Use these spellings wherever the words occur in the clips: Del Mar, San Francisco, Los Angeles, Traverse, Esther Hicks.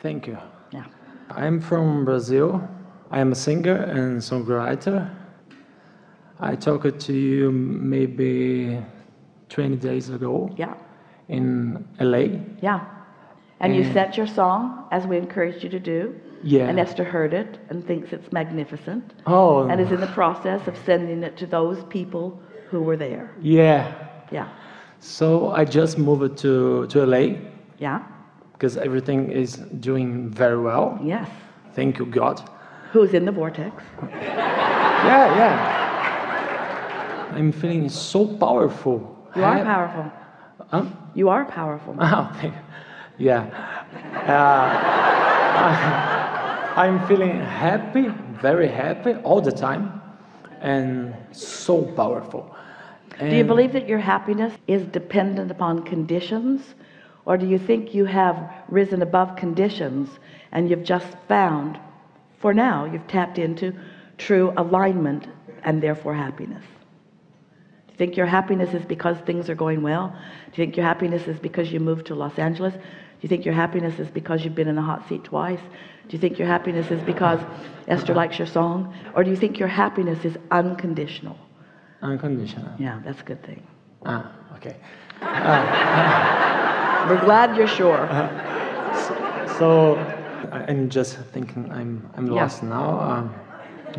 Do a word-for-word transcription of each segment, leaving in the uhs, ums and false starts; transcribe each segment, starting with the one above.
Thank you. Yeah. I'm from Brazil. I'm a singer and songwriter. I talked to you maybe twenty days ago. Yeah. In L A. Yeah. And, and you sent your song, as we encouraged you to do. Yeah. And Esther heard it and thinks it's magnificent. Oh. And is in the process of sending it to those people who were there. Yeah. Yeah. So I just moved to, to L A. Yeah. Because everything is doing very well. Yes. Thank you, God. Who's in the vortex. Yeah, yeah. I'm feeling so powerful. You are I... powerful. Huh? You are powerful. Oh, thank you. Yeah. Uh, I, I'm feeling happy, very happy all the time, and so powerful. And do you believe that your happiness is dependent upon conditions? Or do you think you have risen above conditions and you've just found, for now, you've tapped into true alignment and therefore happiness? Do you think your happiness is because things are going well? Do you think your happiness is because you moved to Los Angeles? Do you think your happiness is because you've been in the hot seat twice? Do you think your happiness is because Esther likes your song? Or do you think your happiness is unconditional? Unconditional. Yeah, that's a good thing. Ah, okay. Uh, uh, We're glad you're sure. Uh, so, so I'm just thinking I'm I'm lost yeah. now. Um,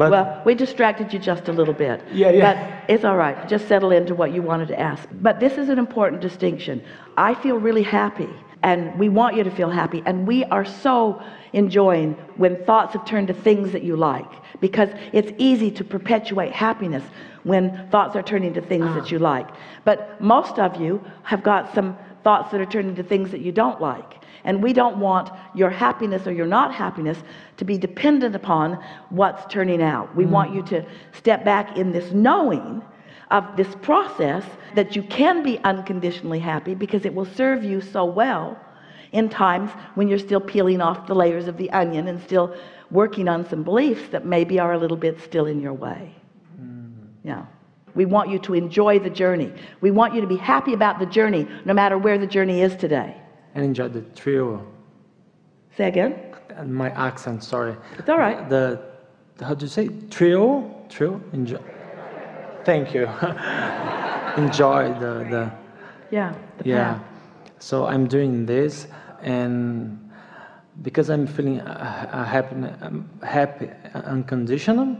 but well, we distracted you just a little bit. Yeah, yeah. But it's all right. Just settle into what you wanted to ask. But this is an important distinction. I feel really happy, and we want you to feel happy, and we are so enjoying when thoughts have turned to things that you like, because it's easy to perpetuate happiness when thoughts are turning to things ah. that you like. But most of you have got some thoughts that are turning to things that you don't like, and we don't want your happiness or your not happiness to be dependent upon what's turning out. We mm. want you to step back in this knowing of this process, that you can be unconditionally happy, because it will serve you so well in times when you're still peeling off the layers of the onion and still working on some beliefs that maybe are a little bit still in your way. Mm. Yeah. We want you to enjoy the journey. We want you to be happy about the journey, no matter where the journey is today. And enjoy the thrill. Say again? My accent, sorry. It's all right. The, the how do you say? Thrill? Thrill? Enjoy. Thank you. Enjoy the, the yeah the yeah. So I'm doing this, and because I'm feeling uh, happy, um, happy, uh, unconditional.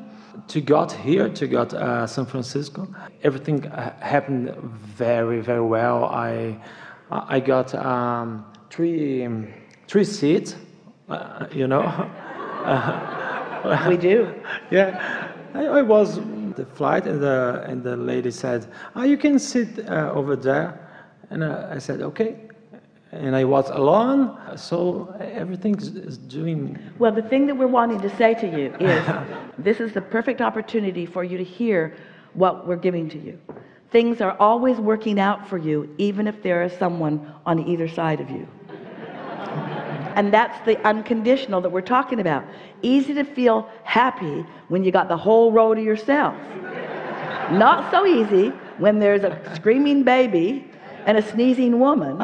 To got here, to got uh, San Francisco, everything uh, happened very very well. I I got um, three um, three seats, uh, you know. Uh, we do. Yeah, I, I was. The flight, and the and the lady said, "Oh, you can sit uh, over there," and uh, I said, "Okay," and I was alone. So everything is doing well. The thing that we're wanting to say to you is, this is the perfect opportunity for you to hear what we're giving to you. Things are always working out for you, even if there is someone on either side of you. And that's the unconditional that we're talking about. Easy to feel happy when you got the whole road to yourself. Not so easy when there's a screaming baby and a sneezing woman.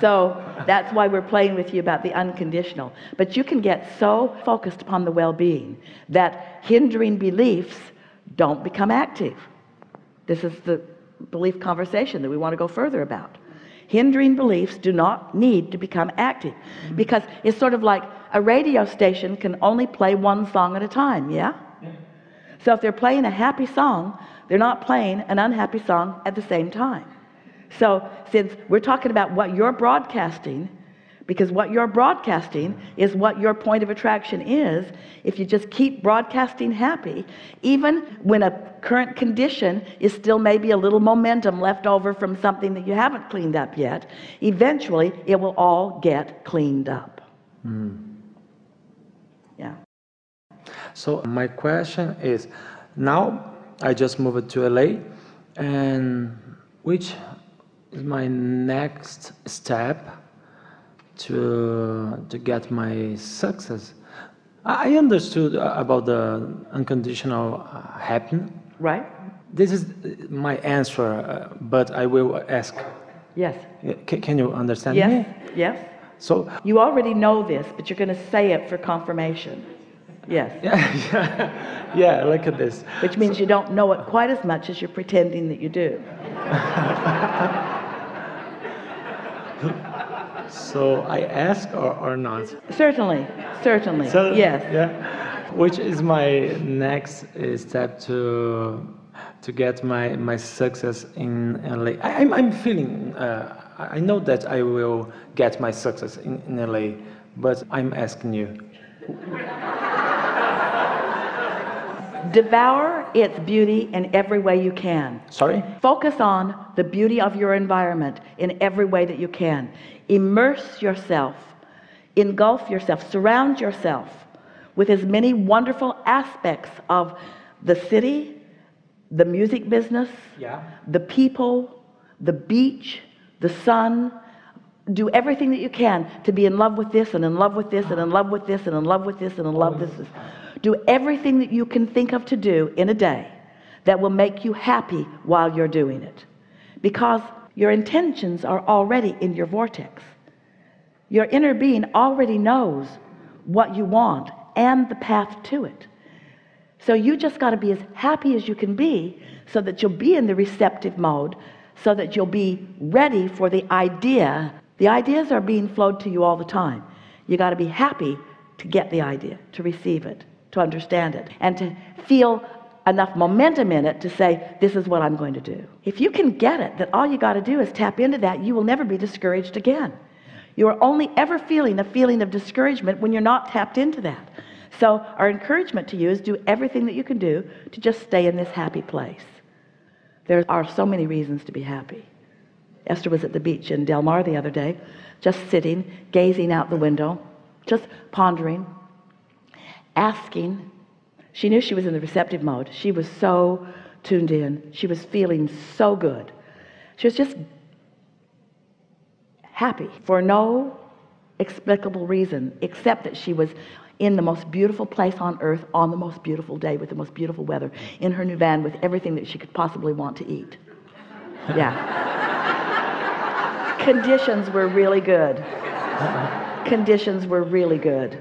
So that's why we're playing with you about the unconditional. But you can get so focused upon the well-being that hindering beliefs don't become active. This is the belief conversation that we want to go further about. Hindering beliefs do not need to become active, because it's sort of like a radio station can only play one song at a time. Yeah? So if they're playing a happy song, they're not playing an unhappy song at the same time. So since we're talking about what you're broadcasting, because what you're broadcasting is what your point of attraction is, if you just keep broadcasting happy, even when a current condition is still maybe a little momentum left over from something that you haven't cleaned up yet, eventually it will all get cleaned up. Mm. Yeah. So my question is, now I just moved to L A, and which is my next step to to get my success? I understood about the unconditional happen, right? This is my answer, but I will ask Yes. C can you understand yes. me? Yes. So you already know this, but you're going to say it for confirmation. Yes. Yeah, yeah, look at this. Which means so, you don't know it quite as much as you're pretending that you do. So I ask or, or not? Certainly, certainly, so, yes. Yeah. Which is my next step to to get my, my success in L A. I, I'm, I'm feeling, uh, I know that I will get my success in, in L A, but I'm asking you. Devour its beauty in every way you can. Sorry? Focus on the beauty of your environment in every way that you can. Immerse yourself, engulf yourself, surround yourself with as many wonderful aspects of the city, the music business, yeah. the people, the beach, the sun. Do everything that you can to be in love with this and in love with this and in love with this and in love with this and in love with this. Do everything that you can think of to do in a day that will make you happy while you're doing it, because your intentions are already in your vortex. Your inner being already knows what you want and the path to it. So you just got to be as happy as you can be, so that you'll be in the receptive mode, so that you'll be ready for the idea. The ideas are being flowed to you all the time. You got to be happy to get the idea, to receive it, to understand it, and to feel enough momentum in it to say, this is what I'm going to do. If you can get it, that all you got to do is tap into that, you will never be discouraged again. You are only ever feeling a feeling of discouragement when you're not tapped into that. So our encouragement to you is do everything that you can do to just stay in this happy place. There are so many reasons to be happy. Esther was at the beach in Del Mar the other day, just sitting, gazing out the window, just pondering, asking. She knew she was in the receptive mode. She was so tuned in. She was feeling so good. She was just happy for no explicable reason, except that she was in the most beautiful place on earth, on the most beautiful day, with the most beautiful weather, in her new van, with everything that she could possibly want to eat. Yeah. Conditions were really good. Conditions were really good.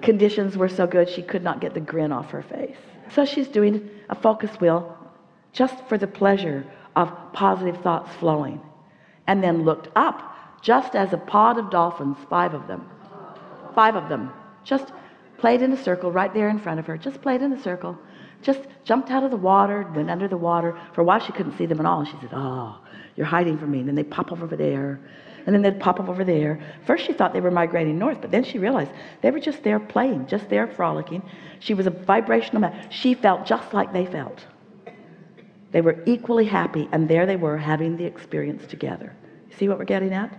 Conditions were so good she could not get the grin off her face. So she's doing a focus wheel just for the pleasure of positive thoughts flowing, and then looked up just as a pod of dolphins, five of them, five of them, just played in a circle right there in front of her, just played in a circle, just jumped out of the water, went under the water. For a while she couldn't see them at all, and she said, oh, you're hiding from me. And then they pop up over there, and then they'd pop up over there. First she thought they were migrating north, but then she realized they were just there playing, just there frolicking. She was a vibrational man. She felt just like they felt. They were equally happy, and there they were having the experience together. See what we're getting at?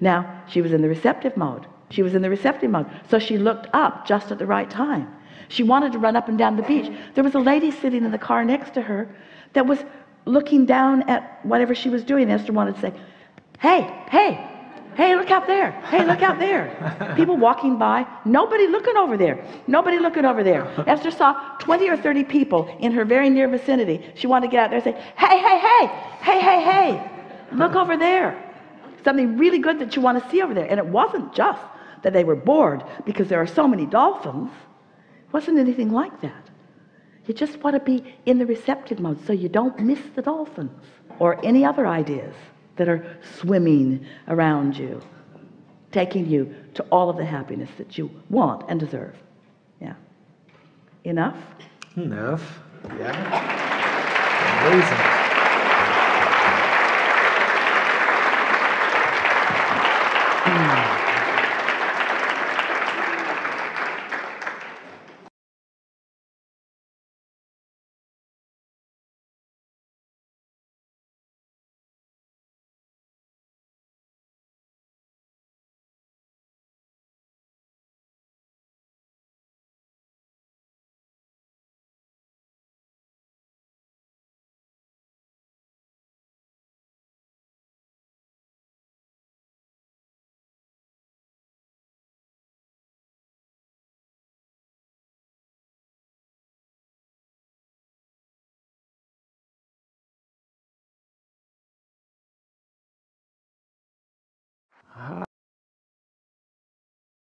Now she was in the receptive mode. She was in the receptive mode. So she looked up just at the right time. She wanted to run up and down the beach. There was a lady sitting in the car next to her that was looking down at whatever she was doing. Esther wanted to say, hey, hey, hey, look out there. Hey, look out there. People walking by, nobody looking over there. Nobody looking over there. Esther saw twenty or thirty people in her very near vicinity. She wanted to get out there and say, hey, hey, hey, hey, hey, hey, look over there. Something really good that you want to see over there. And it wasn't just that they were bored because there are so many dolphins. It wasn't anything like that. You just want to be in the receptive mode so you don't miss the dolphins or any other ideas that are swimming around you, taking you to all of the happiness that you want and deserve. Yeah. Enough? Enough. Yeah. Amazing.